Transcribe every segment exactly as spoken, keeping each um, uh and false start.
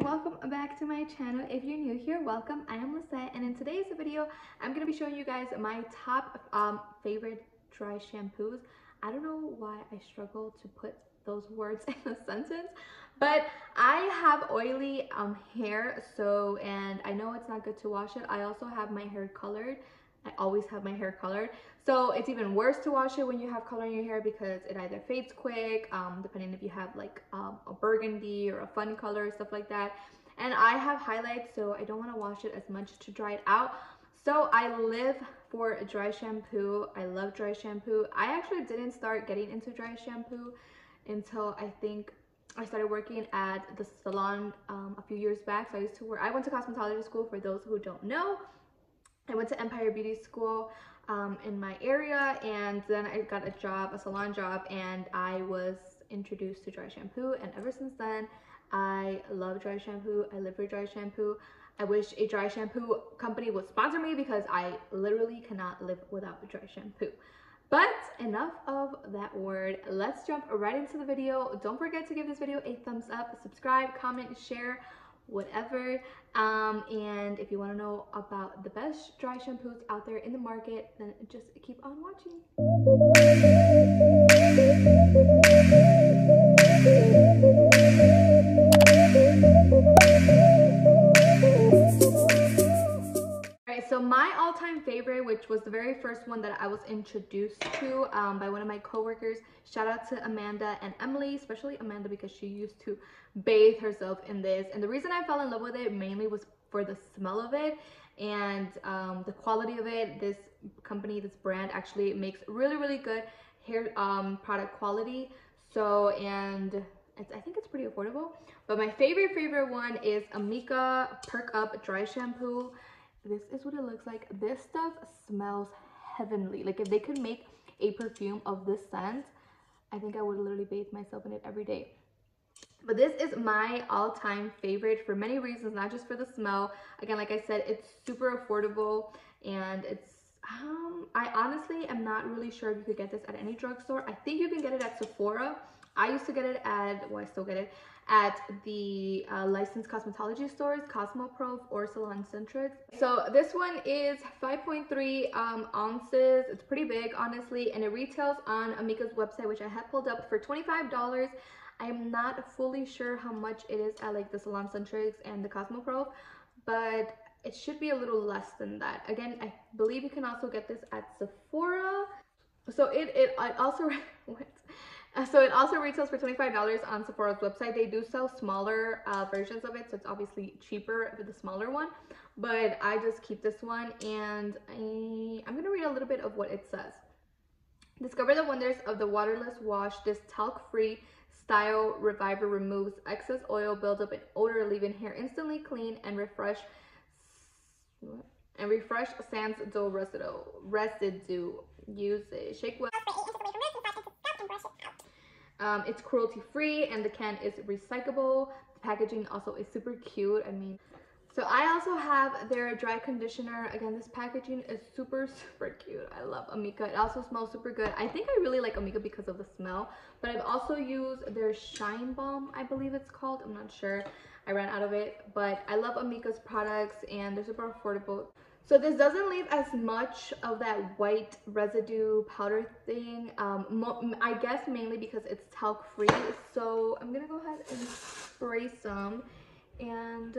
Welcome back to my channel. If you're new here, welcome. I am Lisset, and in today's video, I'm going to be showing you guys my top um, favorite dry shampoos. I don't know why I struggle to put those words in a sentence, but I have oily um, hair, so, and I know it's not good to wash it. I also have my hair colored. I always have my hair colored, so it's even worse to wash it when you have color in your hair because it either fades quick, um, depending if you have like um, a burgundy or a fun color, stuff like that. And I have highlights, so I don't want to wash it as much to dry it out. So I live for dry shampoo. I love dry shampoo. I actually didn't start getting into dry shampoo until I think I started working at the salon um, a few years back. So I used to work. I went to cosmetology school, for those who don't know. I went to Empire Beauty School um, in my area, and then I got a job, a salon job, and I was introduced to dry shampoo, and ever since then, I love dry shampoo. I live for dry shampoo. I wish a dry shampoo company would sponsor me because I literally cannot live without dry shampoo. But enough of that word. Let's jump right into the video. Don't forget to give this video a thumbs up, subscribe, comment, share, whatever, um and if you want to know about the best dry shampoos out there in the market, then just keep on watching. All right, so my all-time favorite, which was the very first one that I was introduced to um by one of my co-workers, shout out to Amanda and Emily, especially Amanda because she used to bathe herself in this, and the reason I fell in love with it mainly was for the smell of it and um the quality of it. This company, this brand actually makes really really good hair um product quality, so, and it's, I think it's pretty affordable. But my favorite favorite one is Amika Perk Up Dry Shampoo. This is what it looks like. This stuff smells heavenly. Like, if they could make a perfume of this scent, I think I would literally bathe myself in it every day. But this is my all-time favorite for many reasons, not just for the smell. Again, like I said, it's super affordable, and it's um I honestly am not really sure if you could get this at any drugstore. I think you can get it at Sephora. I used to get it at, well, I still get it at the uh, licensed cosmetology stores, Cosmoprof or Salon Centric. So this one is five point three um, ounces. It's pretty big, honestly, and it retails on Amika's website, which I have pulled up, for twenty-five dollars. I am not fully sure how much it is at like the Salon Centric and the Cosmoprof, but it should be a little less than that. Again, I believe you can also get this at Sephora. So it, it, it also, what? So it also retails for twenty-five dollars on Sephora's website. They do sell smaller uh, versions of it, so it's obviously cheaper for the smaller one. But I just keep this one, and I, I'm going to read a little bit of what it says. Discover the wonders of the waterless wash. This talc-free style reviver removes excess oil buildup and odor, leaving hair instantly clean and refresh. And refresh sans dull residue. Residue. Use it. Shake well. Um, it's cruelty free, and the can is recyclable. The packaging also is super cute. I mean, so I also have their dry conditioner. Again, this packaging is super super cute. I love Amika. It also smells super good. I think I really like Amika because of the smell, but I've also used their shine balm, I believe it's called. I'm not sure, I ran out of it, but I love Amika's products, and they're super affordable. So this doesn't leave as much of that white residue powder thing, um, I guess mainly because it's talc free. So I'm going to go ahead and spray some, and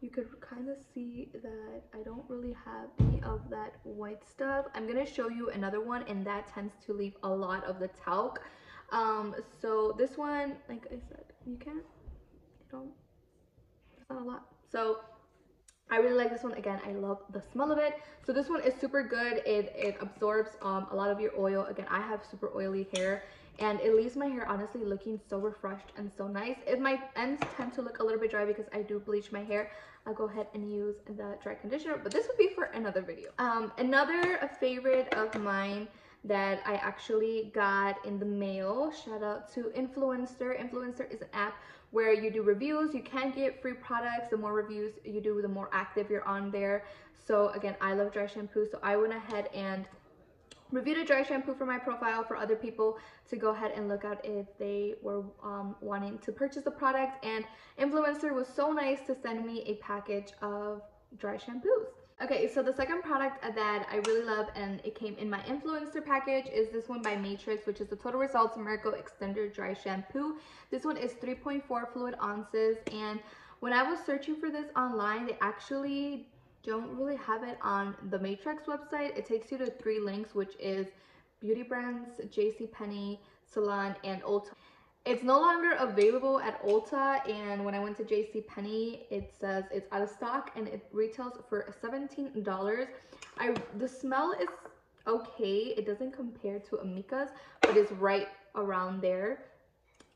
you could kind of see that I don't really have any of that white stuff. I'm going to show you another one, and that tends to leave a lot of the talc. Um, so this one, like I said, you can't, you don't, it's not a lot. So I really like this one. Again, I love the smell of it. So this one is super good. It, it absorbs um, a lot of your oil. Again, I have super oily hair, and it leaves my hair honestly looking so refreshed and so nice. If my ends tend to look a little bit dry because I do bleach my hair, I'll go ahead and use the dry conditioner, but this would be for another video. Um, another favorite of mine that I actually got in the mail, shout out to Influenster. Influenster is an app where you do reviews. You can get free products. The more reviews you do, the more active you're on there. So again, I love dry shampoo, so I went ahead and reviewed a dry shampoo for my profile for other people to go ahead and look at if they were um, wanting to purchase the product, and Influencer was so nice to send me a package of dry shampoos. Okay, so the second product that I really love, and it came in my Influencer package, is this one by Matrix, which is the Total Results Miracle Extender Dry Shampoo. This one is three point four fluid ounces, and when I was searching for this online, they actually don't really have it on the Matrix website. It takes you to three links, which is Beauty Brands, JCPenney, Salon, and Ulta. It's no longer available at Ulta, and when I went to JCPenney, it says it's out of stock, and it retails for seventeen dollars. I, the smell is okay. It doesn't compare to Amika's, but it's right around there.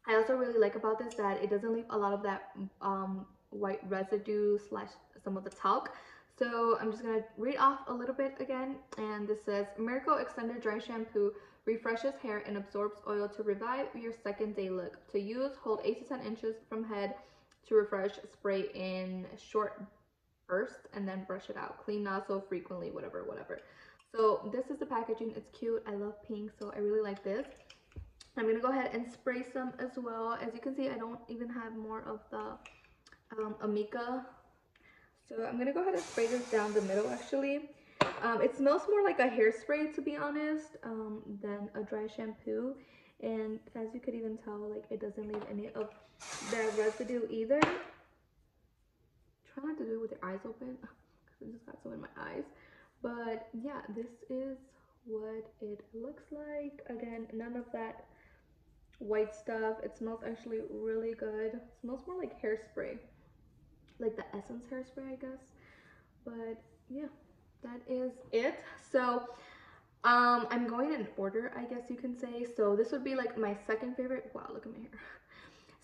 I also really like about this that it doesn't leave a lot of that um, white residue slash some of the talc. So I'm just going to read off a little bit again, and this says, Miracle Extender Dry Shampoo refreshes hair and absorbs oil to revive your second day look. To use, hold eight to ten inches from head to refresh, spray in short bursts, and then brush it out. Clean nozzle frequently, whatever, whatever. So this is the packaging. It's cute. I love pink, so I really like this. I'm going to go ahead and spray some as well. As you can see, I don't even have more of the um, Amika. So I'm going to go ahead and spray this down the middle, actually. Um, it smells more like a hairspray, to be honest, um, than a dry shampoo. And as you could even tell, like, it doesn't leave any of that residue either. Try not to do it with your eyes open, because I just got some in my eyes. But yeah, this is what it looks like. Again, none of that white stuff. It smells actually really good. It smells more like hairspray. Like the essence hairspray, I guess. But yeah, that is it. So um I'm going in order, I guess you can say. So this would be like my second favorite. Wow, look at my hair.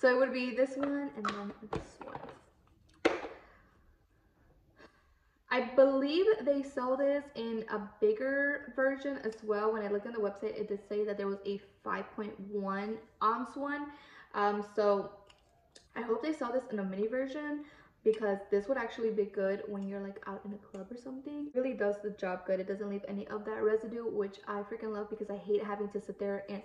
So it would be this one, and then this one. I believe they sell this in a bigger version as well. When I looked on the website, it did say that there was a five point one ounce one. Um so I hope they sell this in a mini version, because this would actually be good when you're like out in a club or something. It really does the job good. It doesn't leave any of that residue, which I freaking love, because I hate having to sit there and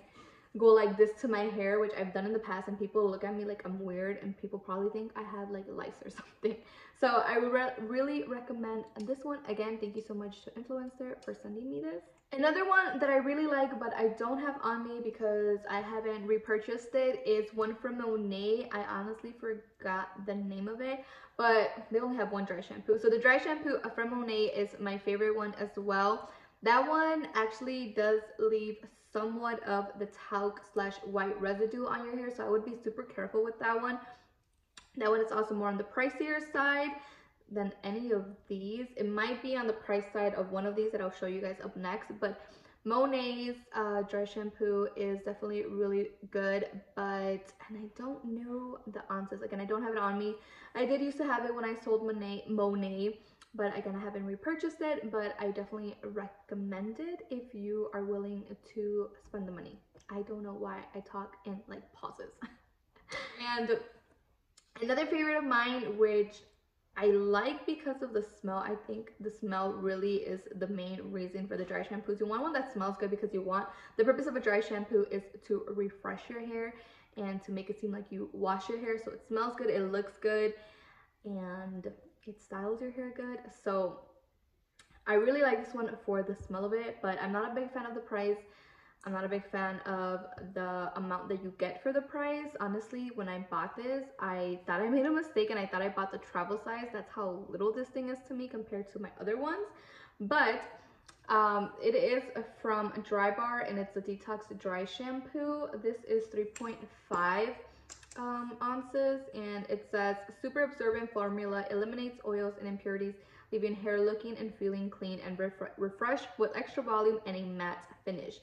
go like this to my hair, which I've done in the past, and people look at me like I'm weird, and people probably think I have like lice or something. So I re really recommend this one. Again, thank you so much to Influencer for sending me this. Another one that I really like, but I don't have on me because I haven't repurchased it, is one from Monat. I honestly forgot the name of it, but they only have one dry shampoo. So the dry shampoo from Monat is my favorite one as well. That one actually does leave somewhat of the talc slash white residue on your hair, so I would be super careful with that one. That one is also more on the pricier side than any of these. It might be on the price side of one of these that I'll show you guys up next, but Monat's uh, dry shampoo is definitely really good. But, and I don't know the ounces. Again, I don't have it on me. I did used to have it when I sold Monat, Monat, but again, I haven't repurchased it, but I definitely recommend it if you are willing to spend the money. I don't know why I talk in like pauses. And another favorite of mine, which I like because of the smell. I think the smell really is the main reason for the dry shampoos. You want one that smells good, because you want, the purpose of a dry shampoo is to refresh your hair and to make it seem like you wash your hair. So it smells good, it looks good, and it styles your hair good. So I really like this one for the smell of it, but I'm not a big fan of the price. I'm not a big fan of the amount that you get for the price. Honestly, when I bought this, I thought I made a mistake, and I thought I bought the travel size. That's how little this thing is to me compared to my other ones. But um, it is from Dry Bar, and it's the Detox Dry Shampoo. This is three point five um, ounces, and it says, super absorbent formula eliminates oils and impurities, leaving hair looking and feeling clean and refre refreshed with extra volume and a matte finish.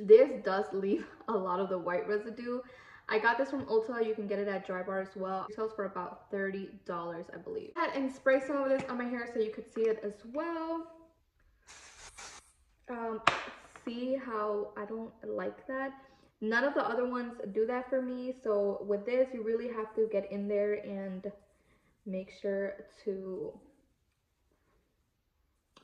This does leave a lot of the white residue. I got this from Ulta. You can get it at Dry Bar as well. It sells for about thirty dollars, I believe. Go ahead and spray some of this on my hair so you could see it as well. Um, see how I don't like that? None of the other ones do that for me. So with this, you really have to get in there and make sure to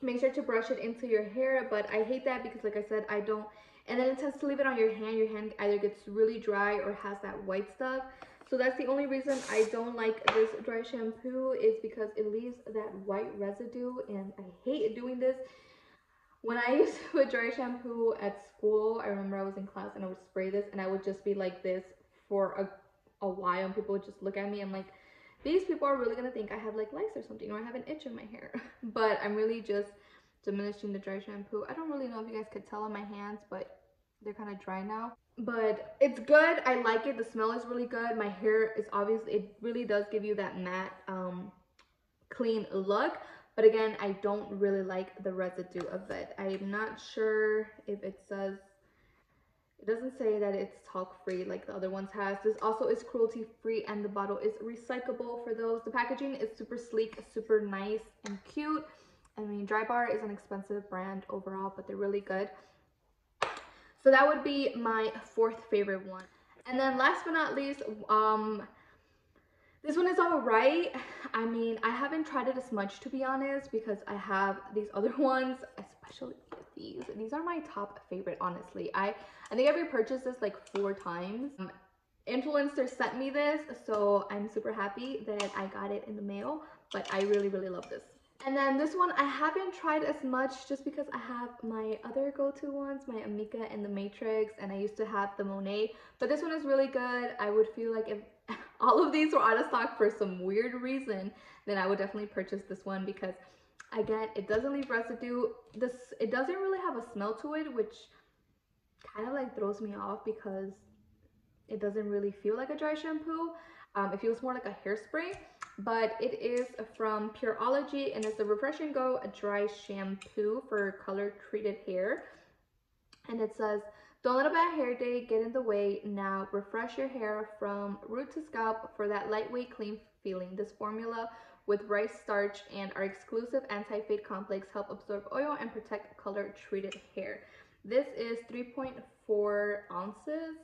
Make sure to brush it into your hair, but I hate that because like I said, I don't, and then it tends to leave it on your hand. Your hand either gets really dry or has that white stuff. So that's the only reason I don't like this dry shampoo, is because it leaves that white residue, and I hate doing this. When I used to put dry shampoo at school, I remember I was in class and I would spray this and I would just be like this for a, a while, and people would just look at me and like, these people are really gonna think I have like lice or something, or I have an itch in my hair. But I'm really just diminishing the dry shampoo. I don't really know if you guys could tell on my hands, but they're kind of dry now. But it's good, I like it, the smell is really good. My hair is obviously, it really does give you that matte, um, clean look. But again, I don't really like the residue of it. I'm not sure if it says, it doesn't say that it's talc free like the other ones has. This also is cruelty free, and the bottle is recyclable for those. The packaging is super sleek, super nice and cute. I mean, Dry Bar is an expensive brand overall, but they're really good. So that would be my fourth favorite one. And then last but not least, um, this one is all right. I mean, I haven't tried it as much, to be honest, because I have these other ones, especially these. These are my top favorite, honestly. I, I think I've repurchased this like four times. Um, Influenster sent me this, so I'm super happy that I got it in the mail, but I really, really love this. And then this one I haven't tried as much just because I have my other go-to ones, my Amika and the Matrix, and I used to have the Monat, but this one is really good. I would feel like if all of these were out of stock for some weird reason, then I would definitely purchase this one because, again, it doesn't leave residue. This, it doesn't really have a smell to it, which kind of like throws me off because it doesn't really feel like a dry shampoo. Um, it feels more like a hairspray, but it is from Pureology, and it's a Refresh and Go Dry Shampoo for color-treated hair. And it says, don't let a bad hair day get in the way now. Refresh your hair from root to scalp for that lightweight, clean feeling. This formula with rice starch and our exclusive anti-fade complex help absorb oil and protect color-treated hair. This is three point four ounces.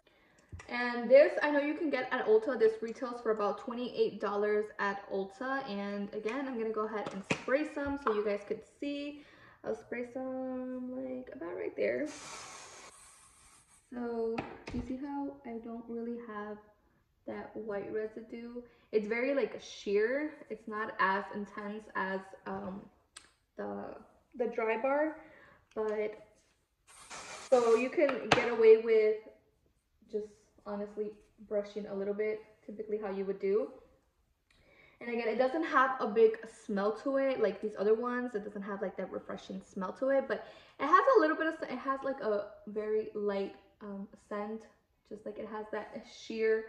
And this, I know you can get at Ulta. This retails for about twenty-eight dollars at Ulta. And again, I'm going to go ahead and spray some so you guys could see. I'll spray some like about right there. So you see how I don't really have that white residue? It's very like sheer. It's not as intense as um, the, the Dry Bar, but so you can get away with just honestly brushing a little bit, typically how you would do. And again, it doesn't have a big smell to it like these other ones. It doesn't have like that refreshing smell to it, but it has a little bit of, it has like a very light um, scent, just like it has that sheer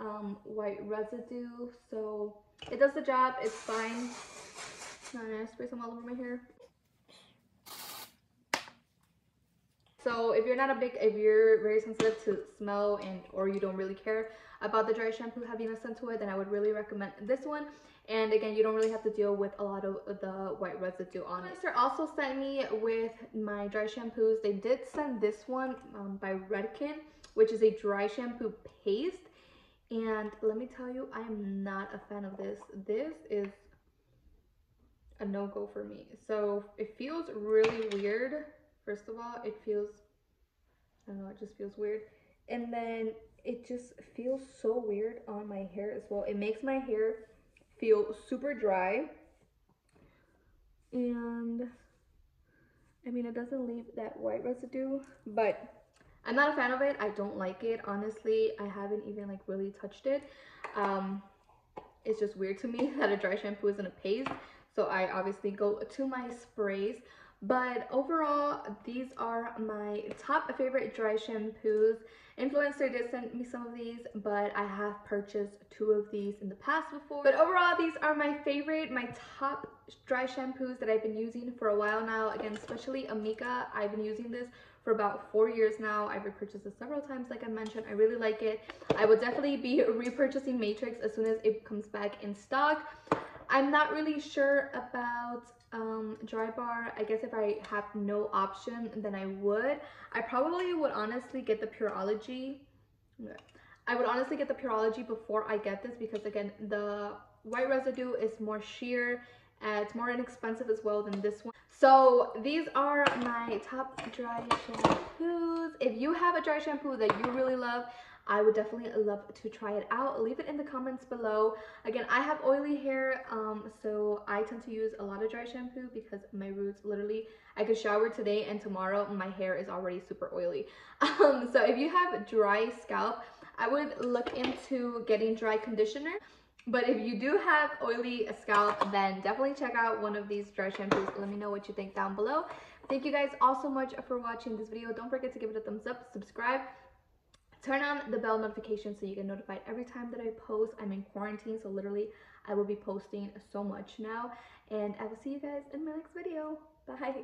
um, white residue. So it does the job, it's fine. I'm gonna spray some all over my hair. So if you're not a big, if you're very sensitive to smell and or you don't really care about the dry shampoo having a scent to it, then I would really recommend this one. And again, you don't really have to deal with a lot of the white residue on it. Influenster also sent me with my dry shampoos. They did send this one um, by Redken, which is a dry shampoo paste. And let me tell you, I am not a fan of this. This is a no-go for me. So it feels really weird. First of all, it feels, I don't know, it just feels weird. And then it just feels so weird on my hair as well. It makes my hair feel super dry. And I mean, it doesn't leave that white residue, but I'm not a fan of it. I don't like it. Honestly, I haven't even like really touched it. Um, it's just weird to me that a dry shampoo isn't a paste. So I obviously go to my sprays. But overall, these are my top favorite dry shampoos. Influencer did send me some of these, but I have purchased two of these in the past before. But overall, these are my favorite, my top dry shampoos that I've been using for a while now. Again, especially Amika, I've been using this for about four years now. I've repurchased it several times, like I mentioned. I really like it. I will definitely be repurchasing Matrix as soon as it comes back in stock. I'm not really sure about um, Dry Bar. I guess if I have no option, then I would. I probably would honestly get the Pureology. I would honestly get the Pureology before I get this because, again, the white residue is more sheer Uh, it's more inexpensive as well than this one. So these are my top dry shampoos. If you have a dry shampoo that you really love, I would definitely love to try it out. Leave it in the comments below. Again, I have oily hair, um, so I tend to use a lot of dry shampoo because my roots literally, I could shower today and tomorrow my hair is already super oily. Um, so if you have dry scalp, I would look into getting dry conditioner. But if you do have oily scalp, then definitely check out one of these dry shampoos. Let me know what you think down below. Thank you guys all so much for watching this video. Don't forget to give it a thumbs up, subscribe. Turn on the bell notification so you get notified every time that I post. I'm in quarantine, so literally I will be posting so much now. And I will see you guys in my next video. Bye!